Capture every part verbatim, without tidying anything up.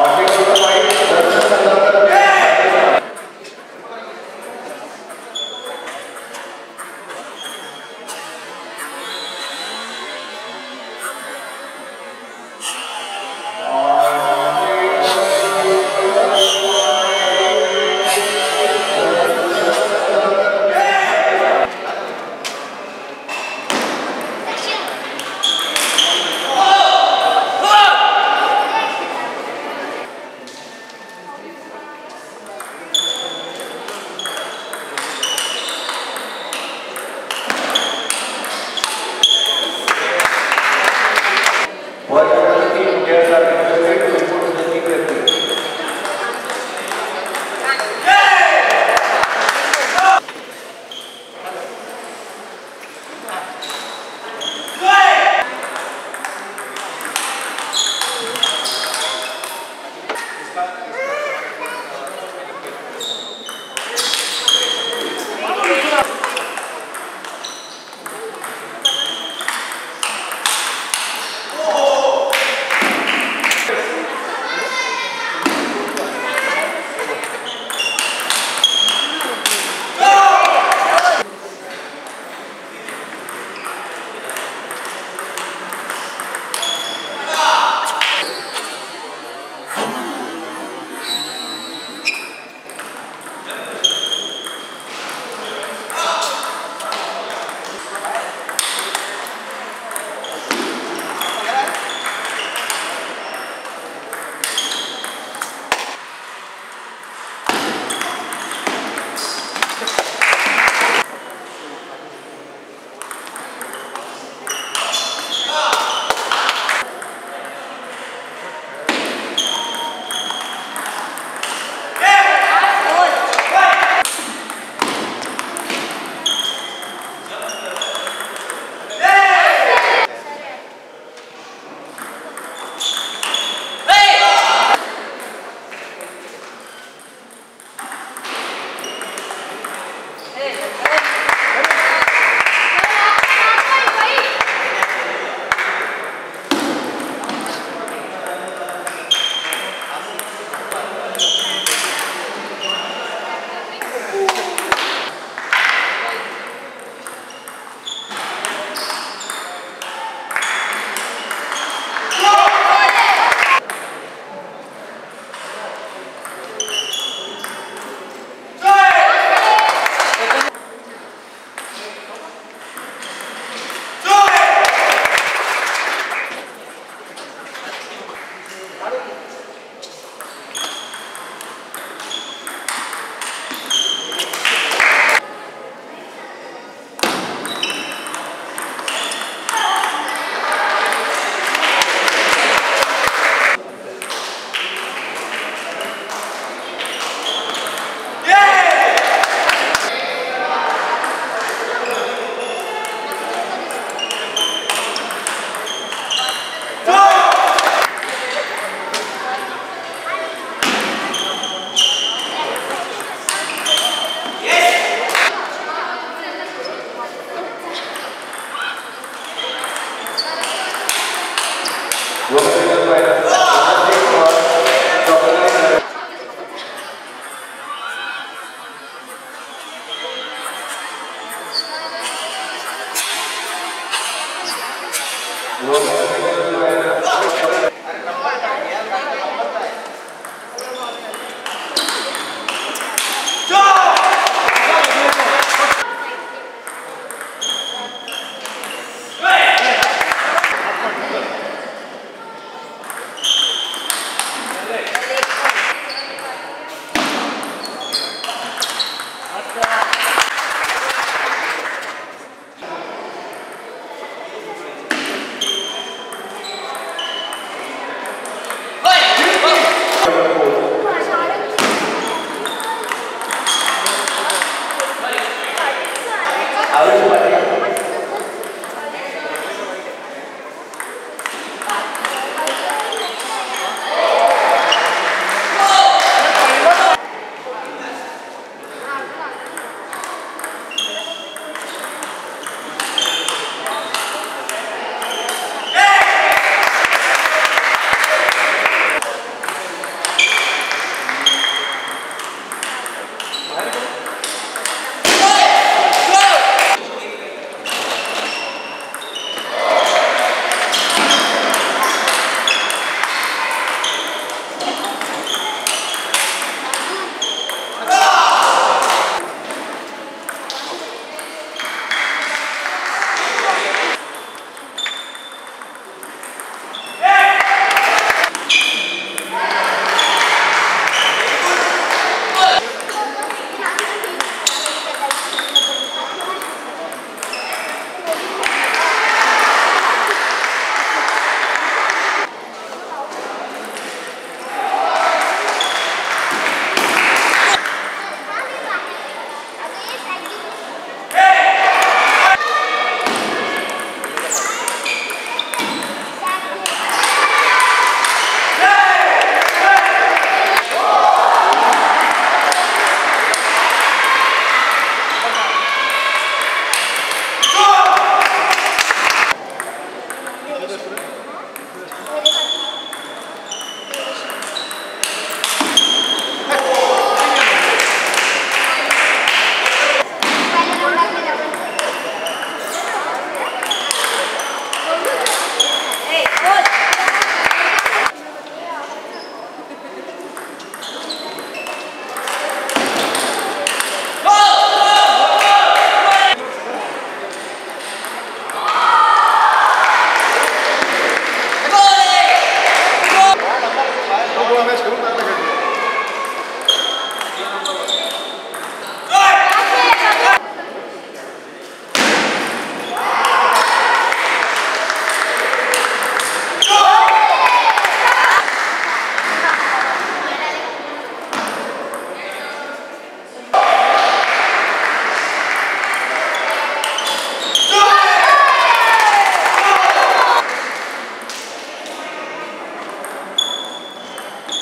I think so.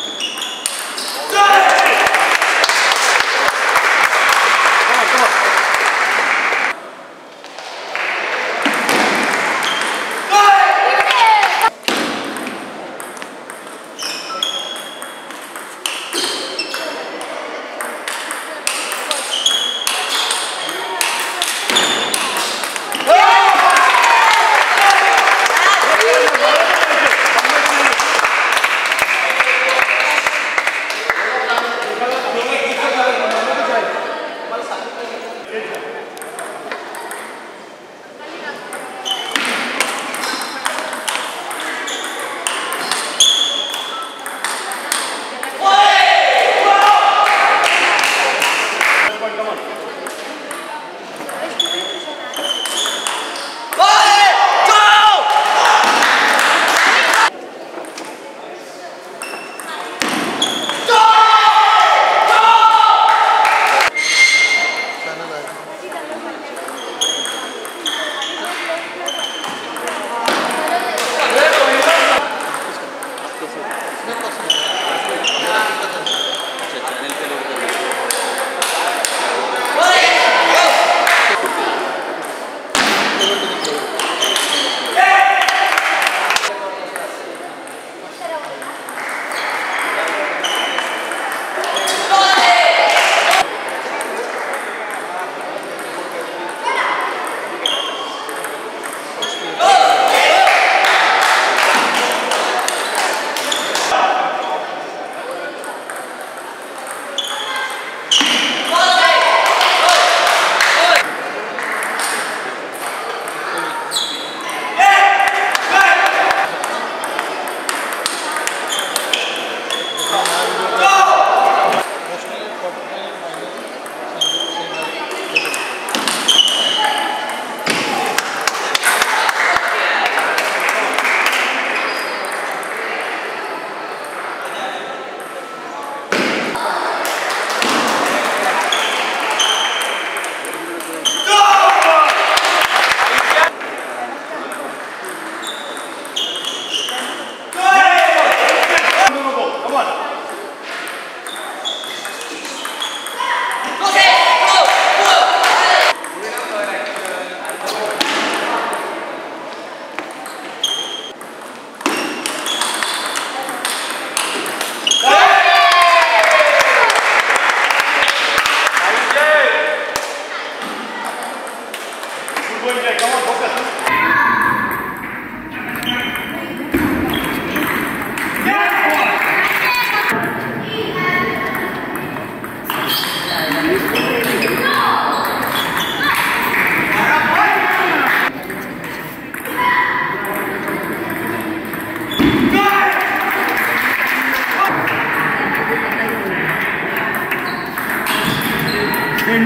You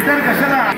इतर कशाला